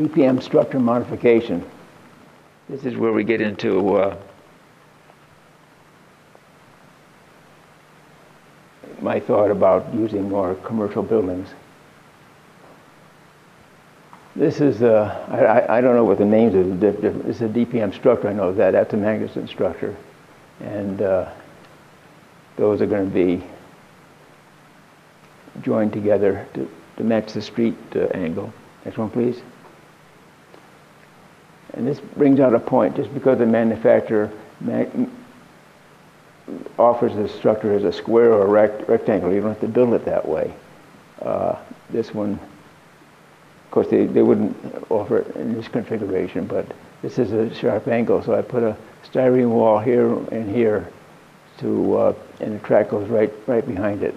DPM structure modification. This is where we get into my thought about using more commercial buildings. This is, I don't know what the names are, it's a DPM structure, I know that, that's a Magnuson structure. And those are going to be joined together to match the street angle. Next one, please. And this brings out a point. Just because the manufacturer offers the structure as a square or a rectangle, you don't have to build it that way. This one, of course, they wouldn't offer it in this configuration, but this is a sharp angle, so I put a styrene wall here and here, to and the track goes right behind it.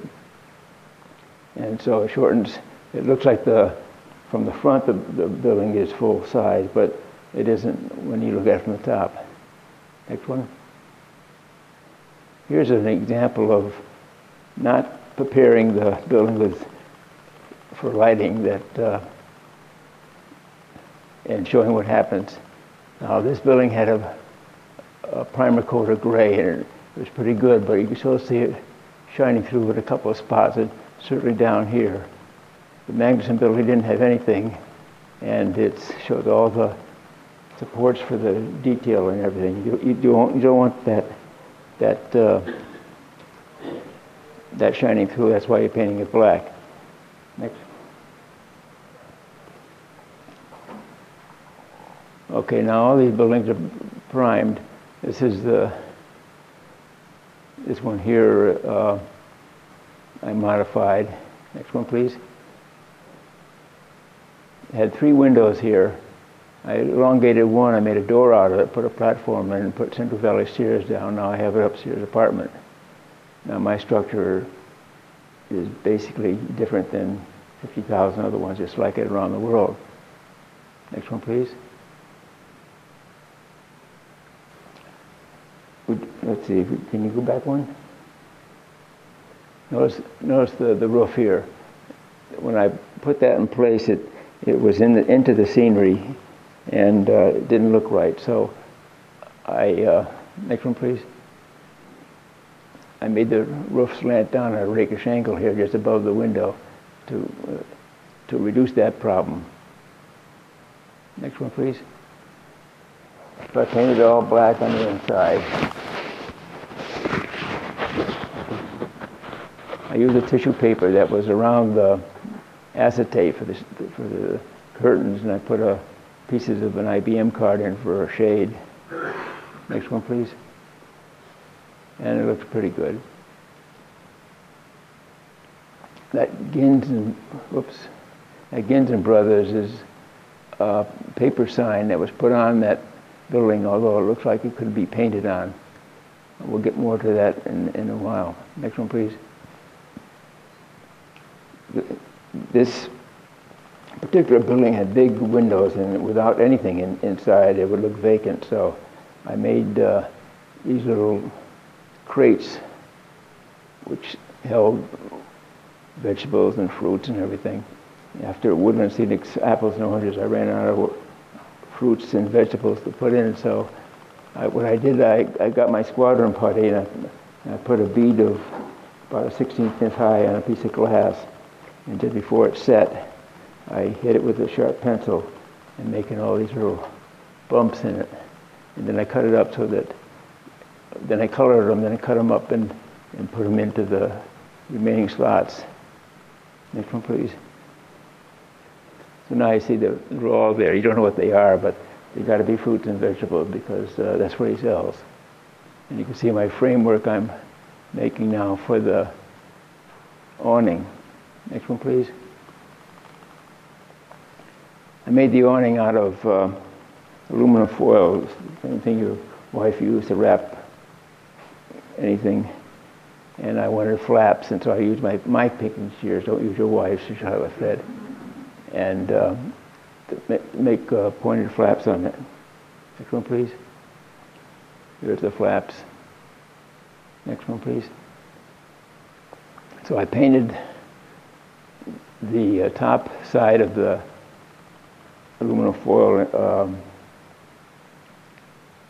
And so it shortens. It looks like from the front the building is full size, but it isn't when you look at it from the top. Next one. Here's an example of not preparing the building for lighting that and showing what happens. Now this building had a primer coat of gray in it. It was pretty good, but you can still see it shining through with a couple of spots, and certainly down here. The Magnuson building didn't have anything, and it showed all the supports for the detail and everything. You don't want that shining through. That's why you're painting it black. Next. Okay, now all these buildings are primed. This is this one here I modified. Next one, please. It had three windows here. I elongated one, I made a door out of it, put a platform in, and put Central Valley stairs down. Now I have an upstairs apartment. Now my structure is basically different than 50,000 other ones, just like it around the world. Next one, please. Let's see, can you go back one? Notice the roof here. When I put that in place, it was into the scenery, and it didn't look right. So I, next one please. I made the roof slant down at a rakish angle here just above the window to reduce that problem. Next one please. So I painted it all black on the inside. I used a tissue paper that was around the acetate for the curtains, and I put pieces of an IBM card in for a shade. Next one, please. And it looks pretty good. That Gins and Brothers is a paper sign that was put on that building, although it looks like it could be painted on. We'll get more to that in a while. Next one, please. This particular building had big windows, and without anything inside, it would look vacant. So I made these little crates, which held vegetables and fruits and everything. After Woodland Scenics apples and oranges, I ran out of fruits and vegetables to put in. So I got my squadron putty, and I put a bead of about a 16th inch high on a piece of glass. And just before it set, I hit it with a sharp pencil and making all these little bumps in it. And then I cut it up so that, then I colored them, then I cut them up and put them into the remaining slots. Next one, please. So now you see they're all there. You don't know what they are, but they've got to be fruits and vegetables because that's what he sells. And you can see my framework I'm making now for the awning. Next one, please. I made the awning out of aluminum foil, same thing your wife used to wrap anything. And I wanted flaps, and so I used my picking shears. Don't use your wife's, you should have a thread. And make pointed flaps on it. Next one, please. Here's the flaps. Next one, please. So I painted the top side of the aluminum foil,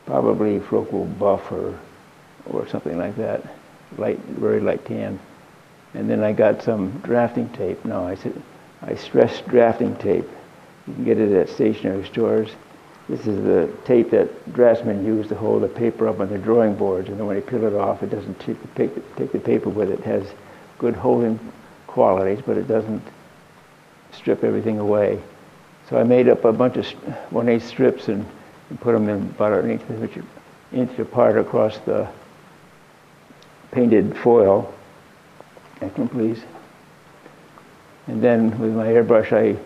probably Froco Buff or something like that, light, very light tan. And then I got some drafting tape. No, I said I stress drafting tape. You can get it at stationery stores. This is the tape that draftsmen use to hold the paper up on their drawing boards, and then when they peel it off, it doesn't take the paper with it. It has good holding qualities, but it doesn't strip everything away. So I made up a bunch of 1/8 strips and put them in about an inch apart across the painted foil. Next one, please. And then with my airbrush, I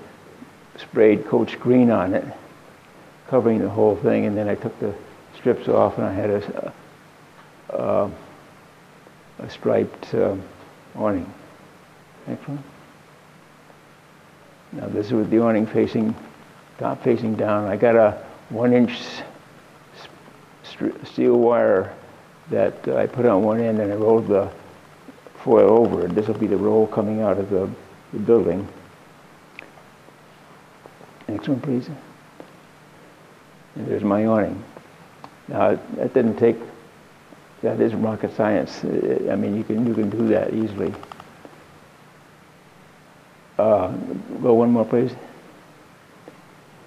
sprayed Coach Green on it, covering the whole thing, and then I took the strips off, and I had a striped awning. Next one. Now this is with the awning facing, top facing down. I got a 1-inch steel wire that I put on one end, and I rolled the foil over it. This will be the roll coming out of the building. Next one, please. And there's my awning. Now that didn't take, that isn't rocket science. I mean, you can do that easily. Go one more, please.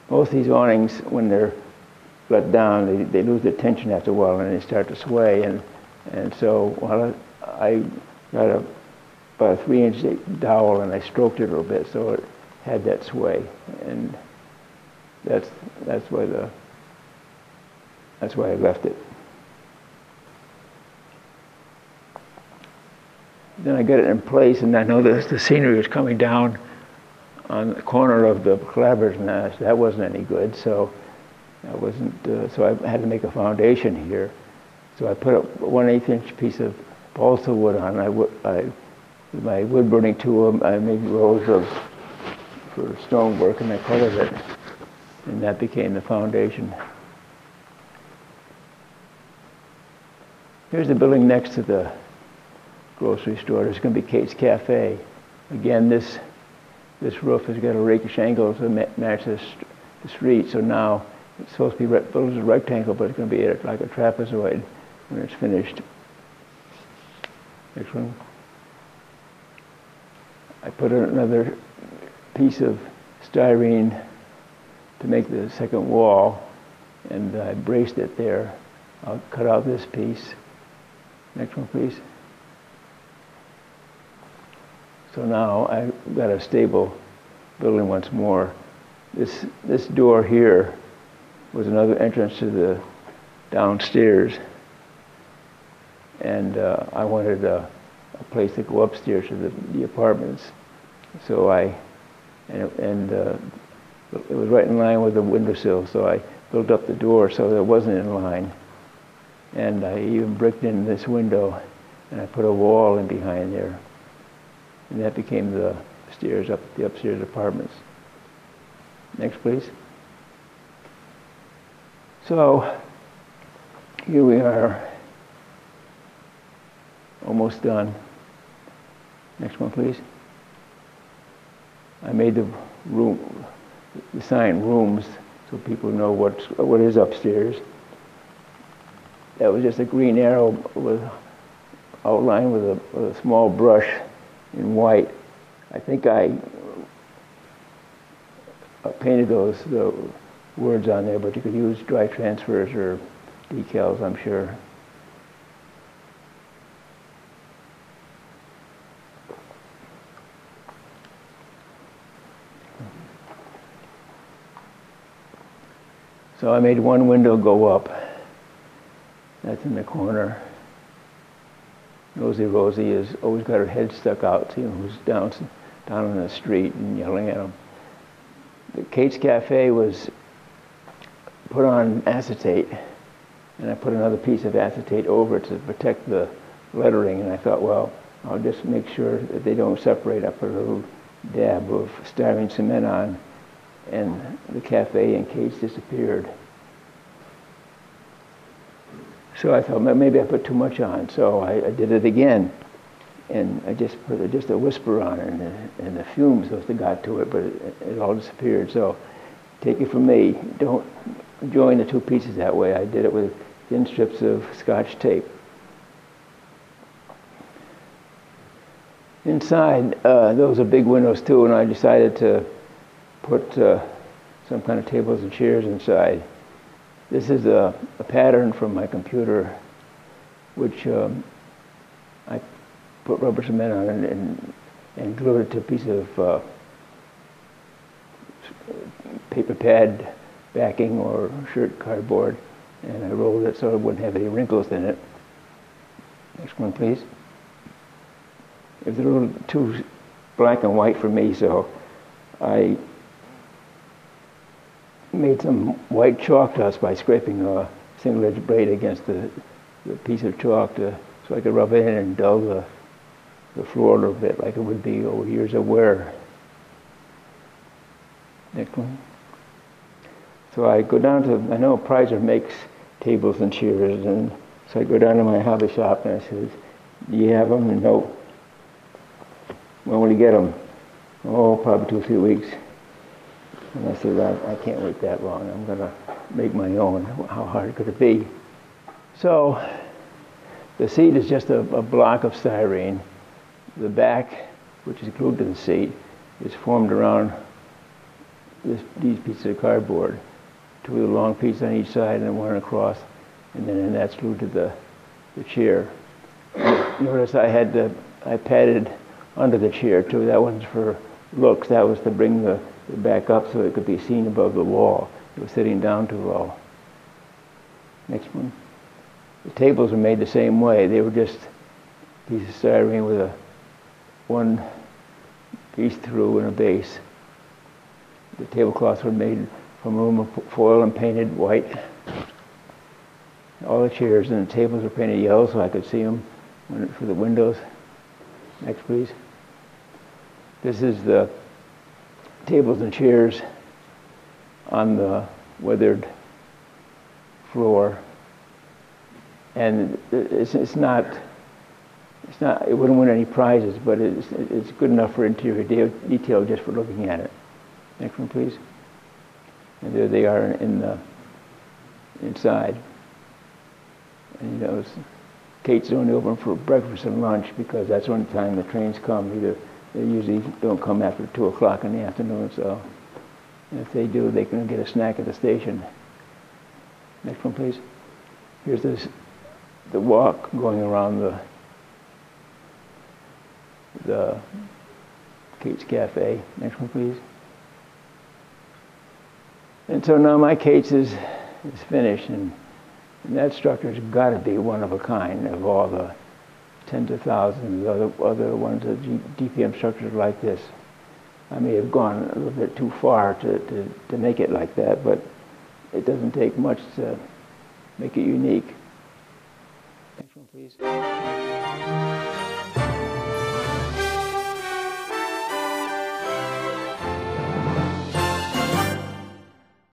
Most of these awnings, when they're let down, they lose their tension after a while, and they start to sway. And so while I got about a 3-inch dowel, and I stroked it a little bit, so it had that sway. And that's why I left it. Then I got it in place, and I noticed the scenery was coming down on the corner of the collaborative nest. That wasn't any good, so I wasn't. So I had to make a foundation here. So I put up 1/8-inch piece of balsa wood on. With my wood burning tool, I made rows for stonework, and I colored it, and that became the foundation. Here's the building next to the grocery store. There's going to be Kate's Cafe. Again, this roof has got a rakish angle to match the street. So now it's supposed to be built as a rectangle, but it's going to be like a trapezoid when it's finished. Next one. I put in another piece of styrene to make the second wall, and I braced it there. I'll cut out this piece. Next one, please. So now I've got a stable building once more. This door here was another entrance to the downstairs, and I wanted a place to go upstairs to the apartments. So it was right in line with the windowsill, so I built up the door so that it wasn't in line. And I even bricked in this window, and I put a wall in behind there. And that became the stairs up the upstairs apartments. Next, please. So here we are, almost done. Next one, please. I made the sign rooms, so people know what is upstairs. That was just a green arrow with outlined with a small brush in white. I think I painted the words on there, but you could use dry transfers or decals, I'm sure. So I made one window go up. That's in the corner. Rosie has always got her head stuck out, you know, who's down on the street and yelling at him. The Kate's Cafe was put on acetate, and I put another piece of acetate over it to protect the lettering, and I thought, well, I'll just make sure that they don't separate. I put a little dab of styrene cement on, and the cafe and Kate's disappeared. So I thought, maybe I put too much on, so I did it again. And I just put just a whisper on it, and the fumes got to it, but it all disappeared. So Take it from me, don't join the two pieces that way. I did it with thin strips of Scotch tape. Inside, those are big windows too, and I decided to put some kind of tables and chairs inside. This is a pattern from my computer, which I put rubber cement on and glued it to a piece of paper pad backing or shirt cardboard, and I rolled it so it wouldn't have any wrinkles in it. Next one, please. It was a little too black and white for me, so I made some white chalk dust by scraping a single edge blade against the piece of chalk so I could rub it in and dull the floor a little bit like it would be over years of wear. Next one. So I go down to, I know Prizer makes tables and chairs, and so I go down to my hobby shop and I says, "Do you have them?" And "No." "When will you get them?" "Oh, probably 2 or 3 weeks." And I said, I can't wait that long. I'm going to make my own. How hard could it be? So the seat is just a block of styrene. The back, which is glued to the seat, is formed around these pieces of cardboard. 2 long pieces on each side and then 1 across, and then that's glued to the chair. Notice I padded under the chair too. That one's for looks. That was to bring the back up so it could be seen above the wall. It was sitting down too low. Next one. The tables were made the same way. They were just pieces of styrene with one piece through and a base. The tablecloths were made from aluminum foil and painted white. All the chairs and the tables were painted yellow so I could see them through the windows. Next, please. This is the tables and chairs on the weathered floor, and it's not. It wouldn't win any prizes, but it's good enough for interior detail just for looking at it. Next one, please. And there they are in the inside. And you know, Kate's only open for breakfast and lunch because that's when the time the trains come. Either they usually don't come after 2 o'clock in the afternoon, so if they do, they can get a snack at the station. Next one, please. Here's the walk going around the Kate's Cafe. Next one, please. And so now my Kate's is finished, and that structure's got to be one of a kind of all the tens of thousands of other ones of DPM structures like this. I may have gone a little bit too far to make it like that, but it doesn't take much to make it unique. Next one, please.